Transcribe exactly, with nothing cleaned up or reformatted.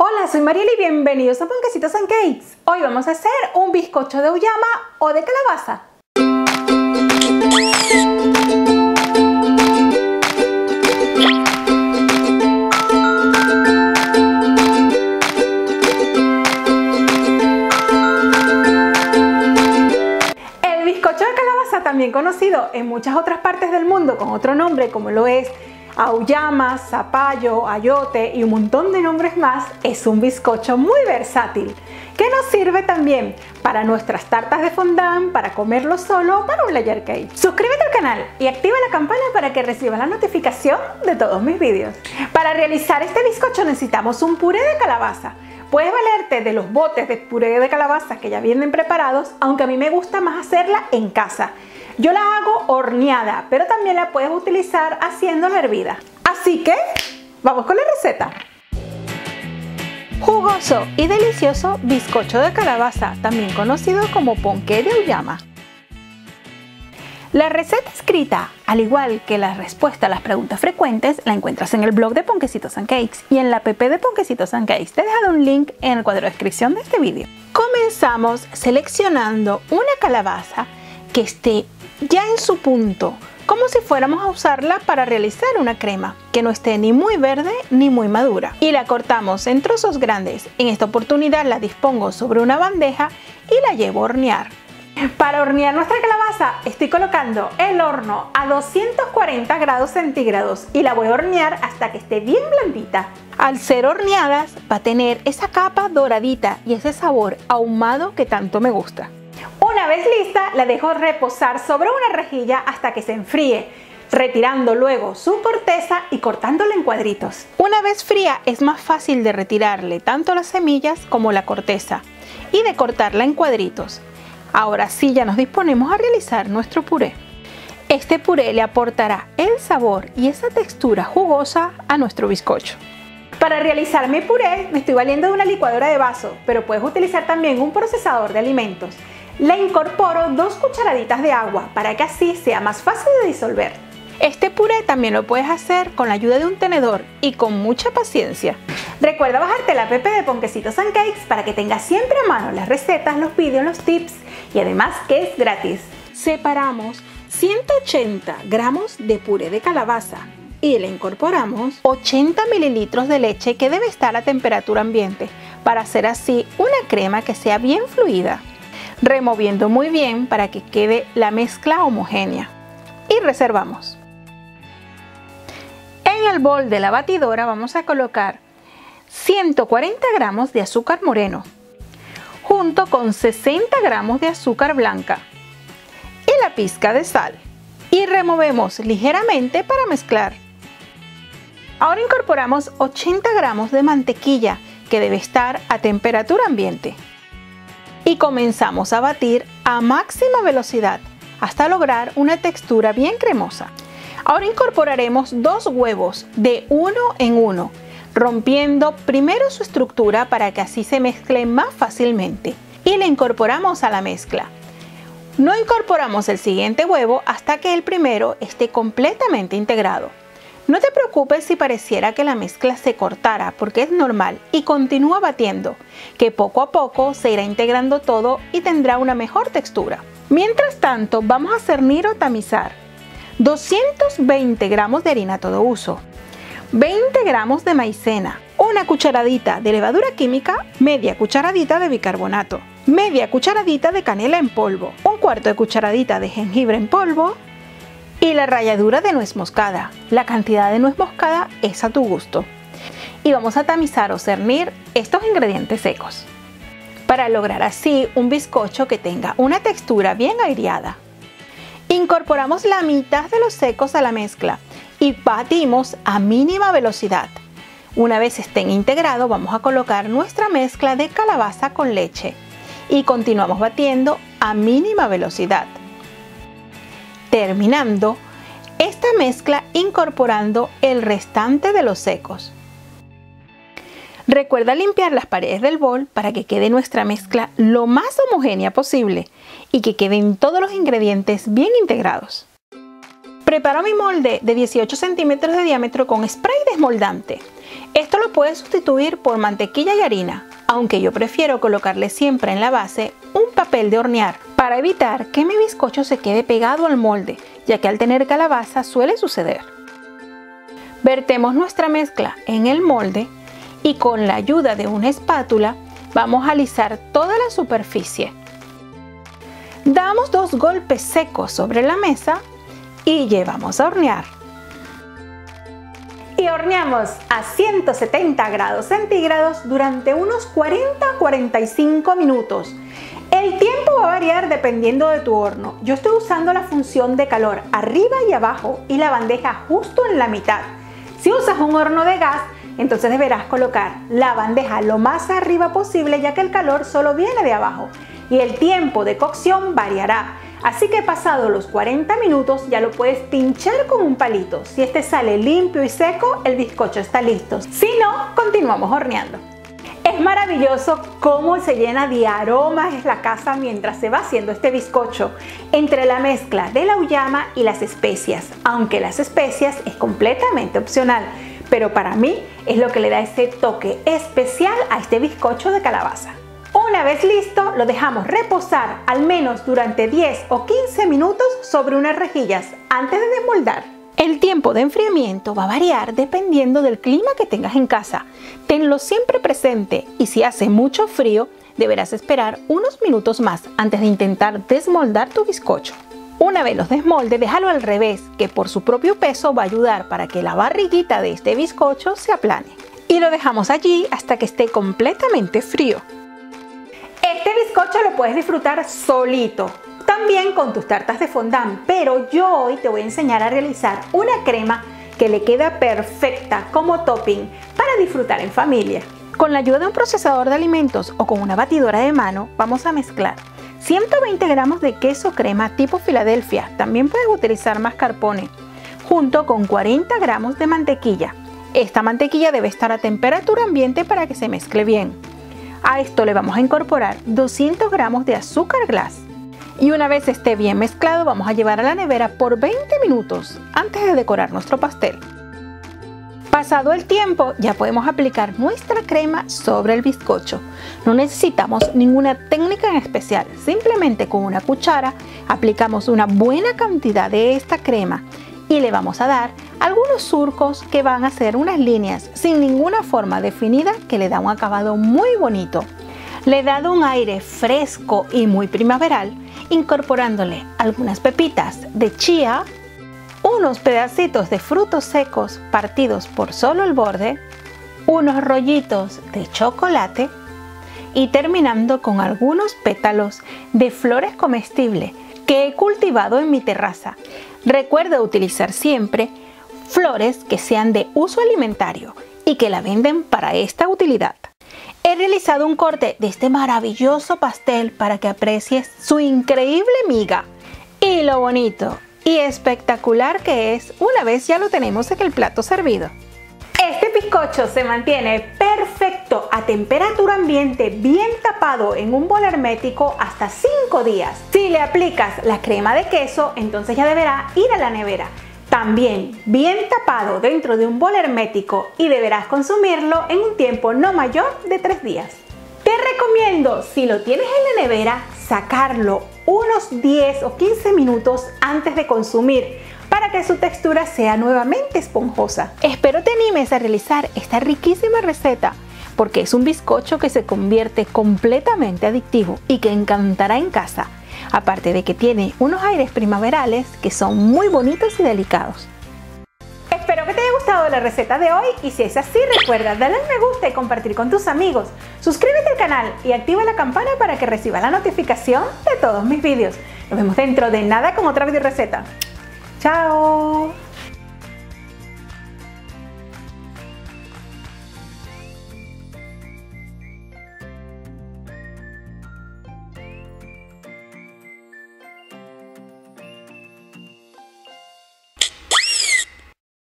Hola, soy Marielly y bienvenidos a Ponquecitos and Cakes. Hoy vamos a hacer un bizcocho de auyama o de calabaza. El bizcocho de calabaza, también conocido en muchas otras partes del mundo con otro nombre como lo es Auyama, zapallo, ayote y un montón de nombres más, es un bizcocho muy versátil que nos sirve también para nuestras tartas de fondant, para comerlo solo, para un layer cake. Suscríbete al canal y activa la campana para que recibas la notificación de todos mis vídeos. Para realizar este bizcocho necesitamos un puré de calabaza. Puedes valerte de los botes de puré de calabaza que ya vienen preparados, aunque a mí me gusta más hacerla en casa. Yo la hago horneada, pero también la puedes utilizar haciéndola hervida. Así que, vamos con la receta. Jugoso y delicioso bizcocho de calabaza, también conocido como ponqué de auyama. La receta escrita, al igual que la respuesta a las preguntas frecuentes, la encuentras en el blog de Ponquecitos and Cakes y en la app de Ponquecitos and Cakes. Te he dejado un link en el cuadro de descripción de este vídeo. Comenzamos seleccionando una calabaza que esté ya en su punto, como si fuéramos a usarla para realizar una crema, que no esté ni muy verde ni muy madura, y la cortamos en trozos grandes. En esta oportunidad la dispongo sobre una bandeja y la llevo a hornear. Para hornear nuestra calabaza estoy colocando el horno a doscientos cuarenta grados centígrados y la voy a hornear hasta que esté bien blandita. Al ser horneadas va a tener esa capa doradita y ese sabor ahumado que tanto me gusta. Una vez lista, la dejo reposar sobre una rejilla hasta que se enfríe, retirando luego su corteza y cortándola en cuadritos. Una vez fría es más fácil de retirarle tanto las semillas como la corteza y de cortarla en cuadritos. Ahora sí, ya nos disponemos a realizar nuestro puré. Este puré le aportará el sabor y esa textura jugosa a nuestro bizcocho. Para realizar mi puré me estoy valiendo de una licuadora de vaso, pero puedes utilizar también un procesador de alimentos. Le incorporo dos cucharaditas de agua para que así sea más fácil de disolver. Este puré también lo puedes hacer con la ayuda de un tenedor y con mucha paciencia. Recuerda bajarte la app de Ponquecitos and Cakes para que tengas siempre a mano las recetas, los vídeos, los tips y además que es gratis. Separamos ciento ochenta gramos de puré de calabaza y le incorporamos ochenta mililitros de leche que debe estar a temperatura ambiente para hacer así una crema que sea bien fluida, removiendo muy bien para que quede la mezcla homogénea, y reservamos. En el bol de la batidora vamos a colocar ciento cuarenta gramos de azúcar moreno junto con sesenta gramos de azúcar blanca y la pizca de sal, y removemos ligeramente para mezclar. Ahora incorporamos ochenta gramos de mantequilla que debe estar a temperatura ambiente y comenzamos a batir a máxima velocidad hasta lograr una textura bien cremosa. Ahora incorporaremos dos huevos de uno en uno, rompiendo primero su estructura para que así se mezcle más fácilmente, y le incorporamos a la mezcla. No incorporamos el siguiente huevo hasta que el primero esté completamente integrado. No te preocupes si pareciera que la mezcla se cortara, porque es normal, y continúa batiendo, que poco a poco se irá integrando todo y tendrá una mejor textura. Mientras tanto, vamos a cernir o tamizar doscientos veinte gramos de harina todo uso, veinte gramos de maicena, una cucharadita de levadura química, media cucharadita de bicarbonato, media cucharadita de canela en polvo, un cuarto de cucharadita de jengibre en polvo, y la ralladura de nuez moscada. La cantidad de nuez moscada es a tu gusto. Y vamos a tamizar o cernir estos ingredientes secos para lograr así un bizcocho que tenga una textura bien aireada. Incorporamos lamitas de los secos a la mezcla y batimos a mínima velocidad. Una vez estén integrados, vamos a colocar nuestra mezcla de calabaza con leche y continuamos batiendo a mínima velocidad, terminando esta mezcla incorporando el restante de los secos. Recuerda limpiar las paredes del bol para que quede nuestra mezcla lo más homogénea posible y que queden todos los ingredientes bien integrados. Preparo mi molde de dieciocho centímetros de diámetro con spray desmoldante. Esto lo puedes sustituir por mantequilla y harina, aunque yo prefiero colocarle siempre en la base un papel de hornear para evitar que mi bizcocho se quede pegado al molde, ya que al tener calabaza suele suceder. Vertemos nuestra mezcla en el molde y con la ayuda de una espátula vamos a alisar toda la superficie. Damos dos golpes secos sobre la mesa y llevamos a hornear. Y horneamos a ciento setenta grados centígrados durante unos cuarenta a cuarenta y cinco minutos. El tiempo va a variar dependiendo de tu horno. Yo estoy usando la función de calor arriba y abajo y la bandeja justo en la mitad. Si usas un horno de gas, entonces deberás colocar la bandeja lo más arriba posible, ya que el calor solo viene de abajo y el tiempo de cocción variará. Así que pasado los cuarenta minutos ya lo puedes pinchar con un palito. Si este sale limpio y seco, el bizcocho está listo. Si no, continuamos horneando. Es maravilloso cómo se llena de aromas la casa mientras se va haciendo este bizcocho, entre la mezcla de la auyama y las especias, aunque las especias es completamente opcional, pero para mí es lo que le da ese toque especial a este bizcocho de calabaza. Una vez listo, lo dejamos reposar al menos durante diez o quince minutos sobre unas rejillas antes de desmoldar. El tiempo de enfriamiento va a variar dependiendo del clima que tengas en casa. Tenlo siempre presente y si hace mucho frío, deberás esperar unos minutos más antes de intentar desmoldar tu bizcocho. Una vez los desmoldes, déjalo al revés, que por su propio peso va a ayudar para que la barriguita de este bizcocho se aplane. Y lo dejamos allí hasta que esté completamente frío. Este bizcocho lo puedes disfrutar solito, también con tus tartas de fondant, pero yo hoy te voy a enseñar a realizar una crema que le queda perfecta como topping para disfrutar en familia. Con la ayuda de un procesador de alimentos o con una batidora de mano vamos a mezclar ciento veinte gramos de queso crema tipo Filadelfia, también puedes utilizar mascarpone, junto con cuarenta gramos de mantequilla. Esta mantequilla debe estar a temperatura ambiente para que se mezcle bien. A esto le vamos a incorporar doscientos gramos de azúcar glas. Y una vez esté bien mezclado, vamos a llevar a la nevera por veinte minutos antes de decorar nuestro pastel. Pasado el tiempo, ya podemos aplicar nuestra crema sobre el bizcocho. No necesitamos ninguna técnica en especial, simplemente con una cuchara aplicamos una buena cantidad de esta crema y le vamos a dar algunos surcos que van a hacer unas líneas sin ninguna forma definida que le da un acabado muy bonito. Le he dado un aire fresco y muy primaveral, incorporándole algunas pepitas de chía, unos pedacitos de frutos secos partidos por solo el borde, unos rollitos de chocolate y terminando con algunos pétalos de flores comestibles que he cultivado en mi terraza. Recuerda utilizar siempre flores que sean de uso alimentario y que la venden para esta utilidad. He realizado un corte de este maravilloso pastel para que aprecies su increíble miga y lo bonito y espectacular que es una vez ya lo tenemos en el plato servido. Este bizcocho se mantiene perfecto a temperatura ambiente, bien tapado en un bol hermético hasta cinco días. Si le aplicas la crema de queso, entonces ya deberá ir a la nevera. También bien tapado dentro de un bol hermético y deberás consumirlo en un tiempo no mayor de tres días. Te recomiendo, si lo tienes en la nevera, sacarlo unos diez o quince minutos antes de consumir para que su textura sea nuevamente esponjosa. Espero te animes a realizar esta riquísima receta porque es un bizcocho que se convierte completamente adictivo y que encantará en casa. Aparte de que tiene unos aires primaverales que son muy bonitos y delicados. Espero que te haya gustado la receta de hoy y si es así recuerda darle al me gusta y compartir con tus amigos. Suscríbete al canal y activa la campana para que reciba la notificación de todos mis vídeos. Nos vemos dentro de nada con otra videoreceta. ¡Chao!